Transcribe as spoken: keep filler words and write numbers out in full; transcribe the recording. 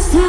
first time.